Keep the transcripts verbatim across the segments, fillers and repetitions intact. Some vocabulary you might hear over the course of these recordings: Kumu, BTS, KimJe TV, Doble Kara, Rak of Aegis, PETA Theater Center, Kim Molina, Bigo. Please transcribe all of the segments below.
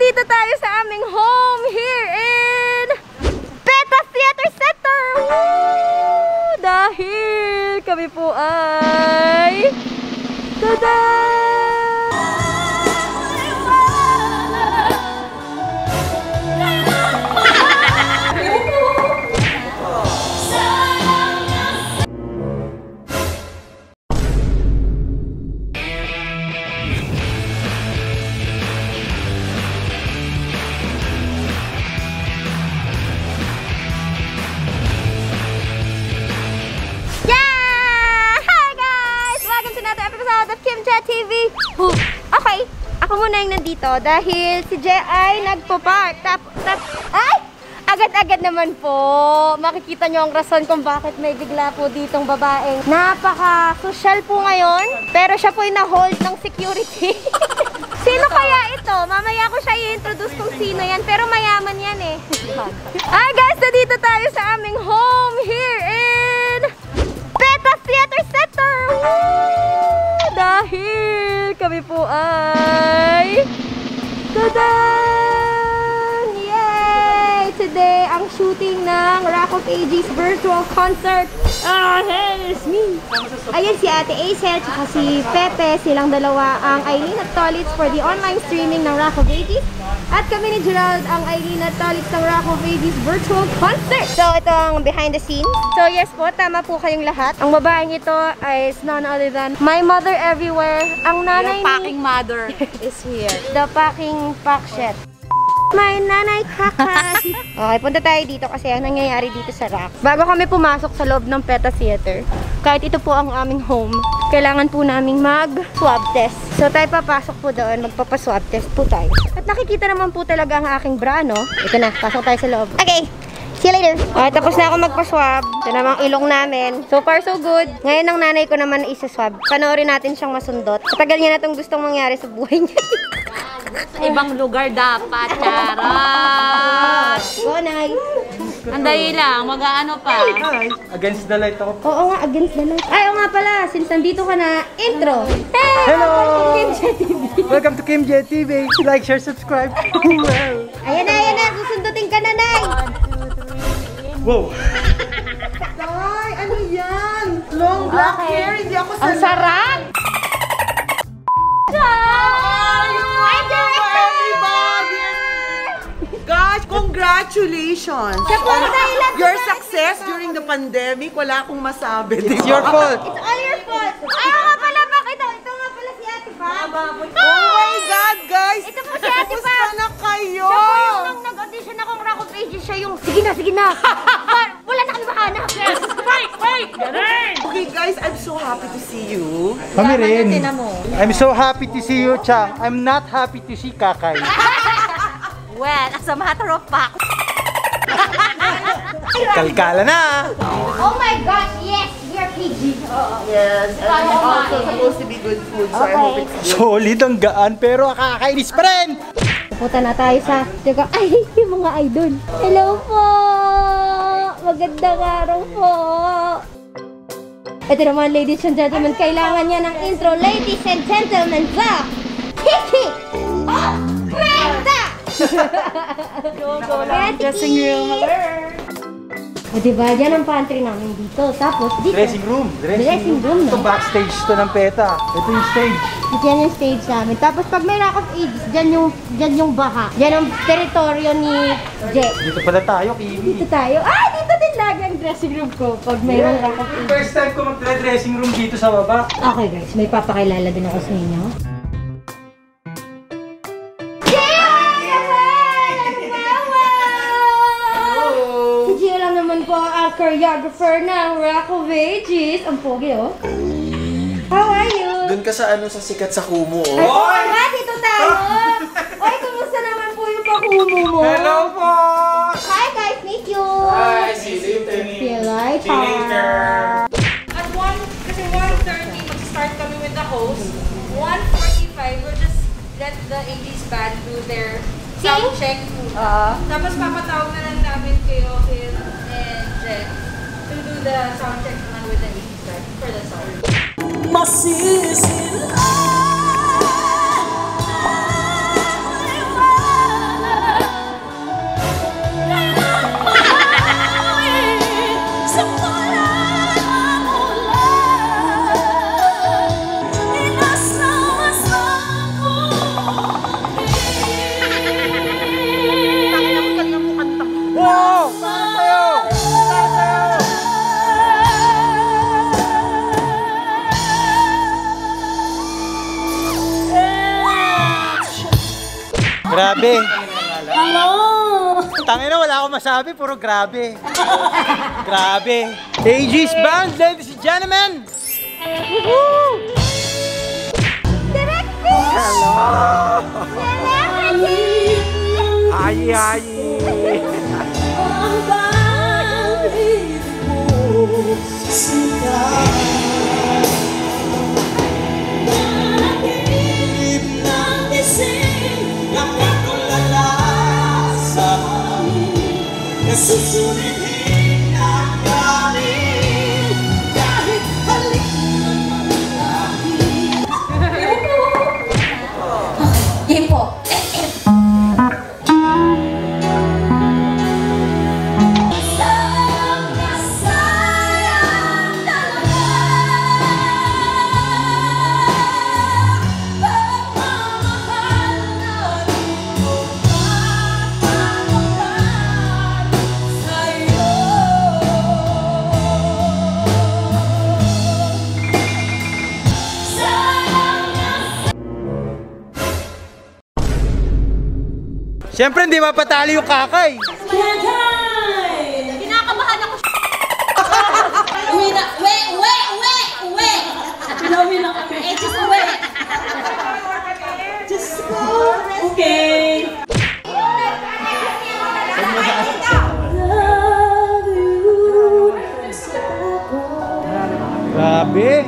dito tayo sa aming home here in PETA Theater Center. Woo! Dahil kami po ay tada! Okay, ako muna yung nandito dahil si Jay ay nagpo-park. Tap, tap, ay! Agad-agad naman po. Makikita nyo ang rason kung bakit may bigla po ditong babaeng napaka-social po ngayon. Pero siya po yung na-hold ng security. Sino kaya ito? Mamaya ko siya i-introduce kung sino yan. Pero mayaman yan eh. Ay guys, nandito tayo sa aming home here in PETA Theater Center. Woo! Dahil kami po ay tadaan! Yay! Today, ang shooting ng Rak of Aegis virtual concert. Ah, hey, it's me! Ayan si Ate Aisel, tsaka si Pepe, silang dalawa ang Aileen at Tolitz for the online streaming ng Rak of Aegis. At kami ni Gerald ang Aileen at Tolitz ng Rak of Aegis virtual concert. So, ito ang behind the scenes. So, yes po, tama po kayong lahat. Ang babaeng ito is none other than my mother everywhere. Ang nanay ni... The packing mother is here. The packing pack shit. My nanay kakas. Okay, punta tayo dito kasi ang nangyayari dito sa Rak. Bago kami pumasok sa loob ng PETA Theater, kahit ito po ang aming home, kailangan po naming mag-swab test. So tayo papasok po doon, magpapaswab test po tayo. At nakikita naman po talaga ang aking bra, no? Ito na, pasok tayo sa loob. Okay, see you later. Okay, tapos na ako magpaswab. Ito namang ilong namin. So far so good. Ngayon ang nanay ko naman isaswab. Panoorin natin siyang masundot. Katagal niya na itong gustong mangyari sa buhay niya. Sa ibang lugar dapat, charot! Bonay! Anday lang, mag-aano pa. Against the light ako. Oo nga, against the light. Ay, oo nga pala, since nandito ka na, intro! Hey! Hello! Welcome to KimJe T V! Like, share, subscribe! Ayan na, ayan na! Susundutin ka na, Nay! Wow! Tay, ano yan? Long black hair, hindi ako sarap! Ang sarap! Congratulations! Your success during the pandemic, wala akong masabi. It's your fault. It's all your fault. Ayaw nga pala pakita. Ito nga pala si Ate Pam. Oh my God, guys! Ito po si Ate Pam. Kamusta na kayo? Siya po yung nang nag-audition akong Rak of Aegis, siya yung, sige na, sige na. Wala na kami makahanap. Yes! Wait, wait! Okay guys, I'm so happy to see you. Kami rin. I'm so happy to see you, Cha. I'm not happy to see Kakay. Well, as a matter of fact. Kalkala na! Oh my God, yes! We are P G. Oh. Yes, and it's also supposed to be good food, so okay. I hope it's good. Solid ang gaan, pero kakainis pa rin! Pupunta na tayo sa... Ay, yung mga idol! Hello po! Magandang araw po! Ito naman, ladies and gentlemen, kailangan niya ng intro. Ladies and gentlemen, the... Kiki! Oh! Prenda! Dressing room. O diba, yan ang pantry namin dito. Tapos dito. Dressing room. Dressing room. Ito backstage to ng PETA. Ito yung stage. Diyan yung stage namin. Tapos pag may Rak of Aegis, dyan yung baha. Dyan ang teritoryo ni Jack. Dito pala tayo, Kimi. Dito tayo. Ah! Dito din lagi ang dressing room ko pag may Rak of Aegis. First time ko mag-dressing room dito sa baba. Okay guys, may papakilala din ako sa inyo. Choreographer ng Rak of Aegis. Ang pogi, oh. How are you? Doon ka sa ano, sa sikat sa Kumu, oh. Ay, oy! Nga, dito tayo. Oy, kumusta naman po yung pa-Kumu mo? Hello po! Hi guys, meet you! Hi, see you later. See you later. At one, kasi one thirty, mag-start kami with the host. one forty-five, we'll just let the Aegis band do their sound check. Uh, Tapos papatawag na lang namin kayo, Hill and Jen. The sound check man with the Aegis band for the song. Masisilaw! Grabe. Hello! Tangina, wala akong masabi. Puro grabe. Grabe. Aegis Band, ladies and gentlemen! Woohoo! Hello! Ayi, ayi! Susurihin ang galing kahit halik naman natin. Game po. Masarap na sayang talaga pagmamahal na siyempre, hindi mapatali yung kakay. Kinakabahan ako. Uwi na. Uwi, uwi, uwi, uwi. Uwi na kami. Eh, just uwi. Just go. Okay. Grabe.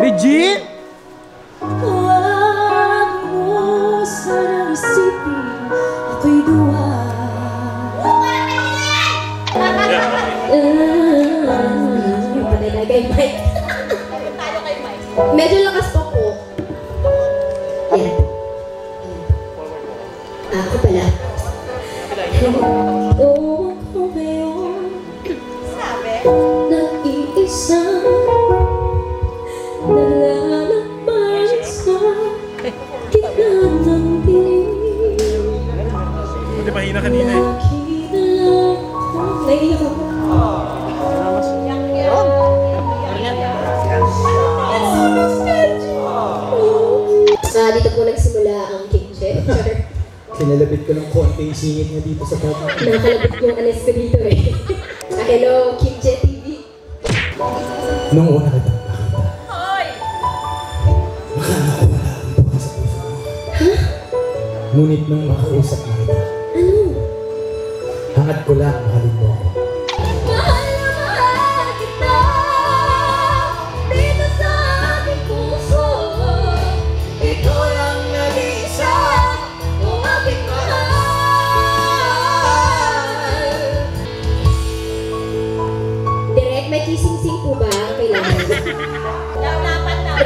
Legit? Medyo lakas pa po. Ayan. Ah, ako pala. Oo, ako ngayon. Sabi? Nag-iisang nalalakbay sa kita ng dilim. Hindi mahina kanina eh. Nagiging ako. Ah, dito po nagsimula ang KimJe. Sinalabit ko ng konti yung singit niya dito sa papa. Nakalabit ko yung anes ko dito eh. Ah, hello, KimJe T V. Nung una ka dapat makita. Hoy! Makala ko wala ang buka sa puso mo. Ha? Ngunit nang makausap na kita. Ano? Hangad ko lang, mahalin mo ako.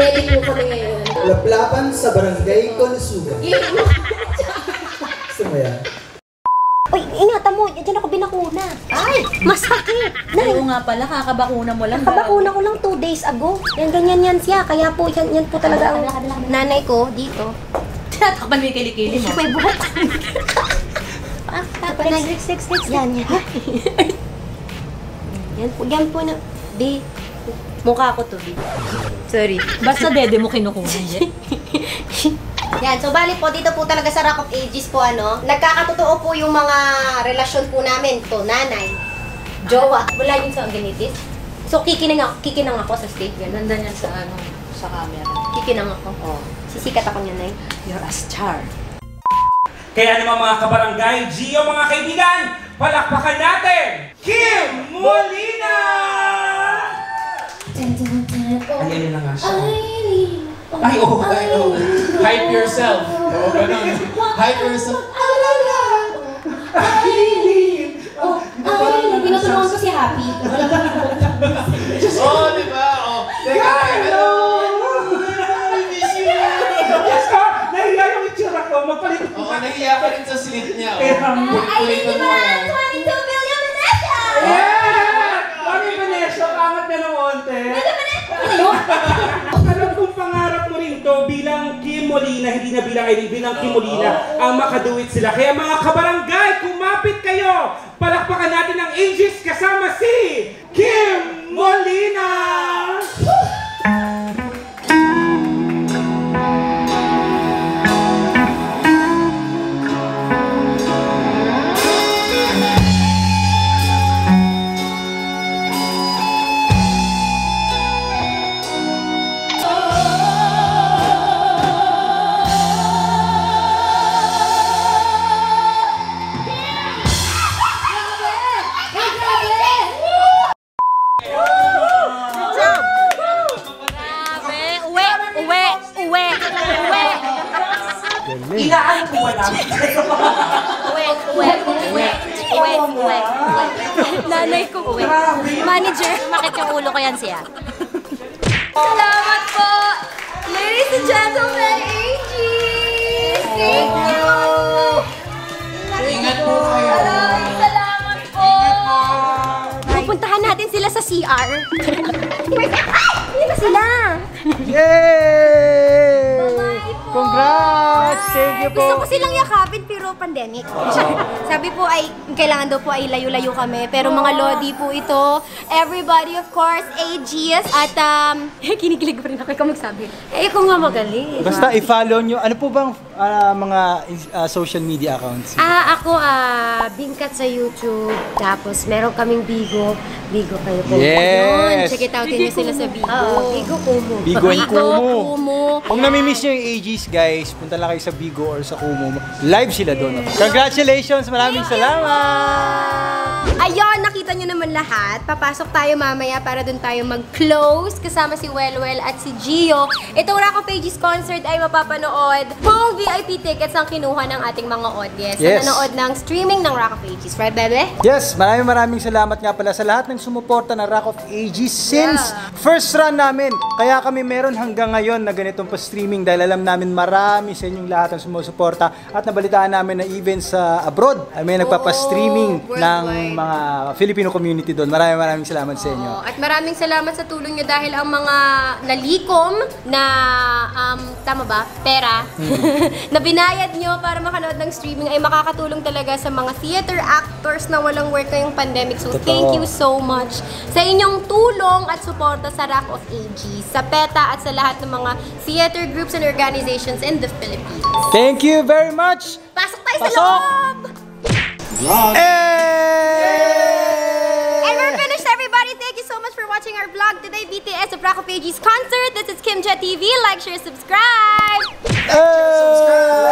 Ready po kami ngayon. Laplapan sa barangay Konosuga. Gusto mo yan? Uy, ingatan mo. Diyan ako binakuna. Ay! Masakit! Oo nga pala, kakabakuna mo lang. Kakabakuna ko lang two days ago. Yan, ganyan yan siya. Kaya po, yan, yan po talaga ang nanay ko dito. Tinatakpan mo yung kilikili mo. May buhat. Six, six, six. Yan, yan. Yan po, yan po na. Di. Mukha ko to, B. Sorry. Basta dede mo kinukunan dyan. Yan. So, bali po, dito po talaga sa Rak of Aegis po, ano, nagkakatotoo po yung mga relasyon po namin. To, nanay, jowa. Wala yung sa anginitis. So, kikinang ako, kikinang ako sa stage. Nandan yan sa, ano, sa camera. Kikinang ako. Oh. Sisikat ako niya, Nay. You're a star. Kaya naman mga kabarangay, Gio, mga kaibigan, palakpakan natin, Kim Molina! Ang ina na nga siya. Ay, oh, ay, oh. Hype yourself. Oo, ganun. Hype yourself. Alala! Aileen! Oh, Aileen! Pinutulungan ko si Happy. Oo, di ba? Oo. Teka, hello! I miss you! Yes, ka! Nahiya yung itsura ko. Magpalit ko. Oo, nahiya ka rin sa slit niya. Aileen, di ba? twenty-two million Vanessa! Yeah! Alam kong pangarap mo rin to bilang Kim Molina, hindi na bilang Aileen, bilang Kim Molina ang makaduit sila. Kaya mga kabarangay, kumapit kayo! Palakpakan natin ang Aegis kasama si Kim Molina! Inaano mo na. Wait, wait, wait. Wait, wait. Nanay ko uwi. Manager, makit yung ulo ko yan siya. Salamat po. Ladies and gentlemen, Aegis. Thank you. Ingat po kayo. Salamat po. Ingat po. Pupuntahan natin sila sa C R. Ay! Dito sila. Yay! Congrats! Thank you po! Gusto ko silang yakapin pero pandemic. Sabi po ay, kailangan daw po ay layo-layo kami. Pero mga lodi po ito. Everybody of course, Aegis. At um, kinikilig pa rin ako. Ikaw magsabi. Eh, ikaw nga magaling. Basta i-follow nyo. Ano po bang uh, mga uh, social media accounts? Ah, ako ah, uh, Bingkat sa YouTube. Tapos meron kaming Bigo. Bigo kayo po. Yes! Ayun, check it out din sila sa Bigo. Oh, Bigo Kumu. Bigo and Kumu. Kumu. Kung namimiss nyo yung Aegis, guys, punta lang kayo sa Bigo or sa Kumu. Live sila doon. Congratulations! Maraming salamat! Ayun, nakita nyo naman lahat. Papasok tayo mamaya para doon tayo mag-close kasama si Welwel at si Gio. Itong Rak of Aegis concert ay mapapanood. Buong V I P tickets ang kinuha ng ating mga audience. Yes. Na nanood ng streaming ng Rak of Aegis. Right, bebe? Yes! Maraming maraming salamat nga pala sa lahat ng sumuporta ng Rak of Aegis since yeah. first run namin. Kaya kami meron hanggang ngayon na ganitong pa-streaming dahil alam namin marami sa inyong lahat ang sumusuporta at nabalitaan namin na even sa abroad ay may nagpapa-streaming ng mga Filipino community doon. Maraming maraming salamat oh, sa inyo. At maraming salamat sa tulong nyo dahil ang mga nalikom na um, tama ba? Pera hmm. na binayad nyo para makanood ng streaming ay makakatulong talaga sa mga theater actors na walang work ngayong pandemic. So Totoo. Thank you so much sa inyong tulong at suporta sa Rak of Aegis, sa PETA at sa lahat ng mga theater groups and organizations in the Philippines. Thank you very much! Pasok tayo Pasok. sa loob! Vlog! Hey! And we're finished everybody! Thank you so much for watching our vlog today, B T S of Rak of Aegis concert. This is KimJe T V. Like, share, subscribe! Like, share, subscribe!